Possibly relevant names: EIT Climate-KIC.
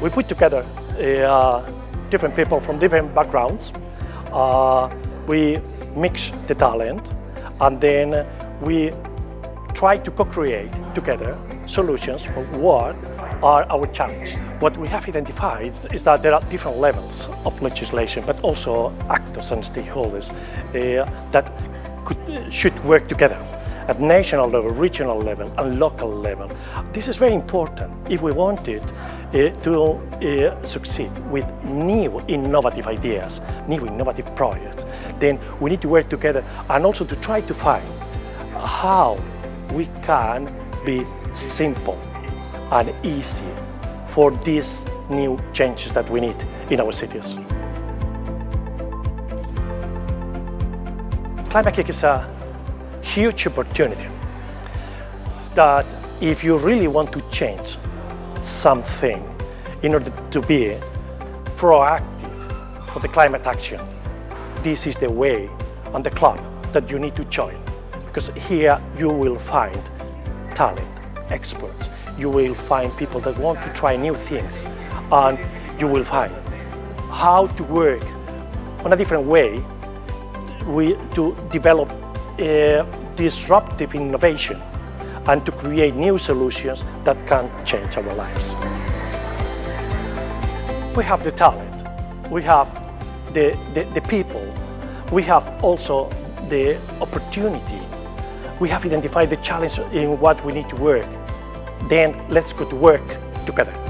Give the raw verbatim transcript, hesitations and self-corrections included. We put together uh, different people from different backgrounds. Uh, we mix the talent, and then we try to co-create together solutions for what are our challenges. What we have identified is that there are different levels of legislation, but also actors and stakeholders uh, that could, should work together at national level, regional level, and local level. This is very important if we wanted uh, to uh, succeed with new innovative ideas, new innovative projects. Then we need to work together and also to try to find how we can be simple and easy for these new changes that we need in our cities. Climate-K I C is a huge opportunity that if you really want to change something in order to be proactive for the climate action, this is the way and the club that you need to join. Because here you will find talent, experts, you will find people that want to try new things, and you will find how to work on a different way we, to develop uh, disruptive innovation and to create new solutions that can change our lives. We have the talent, we have the, the, the people, we have also the opportunity. We have identified the challenge in what we need to work. Then let's go to work together.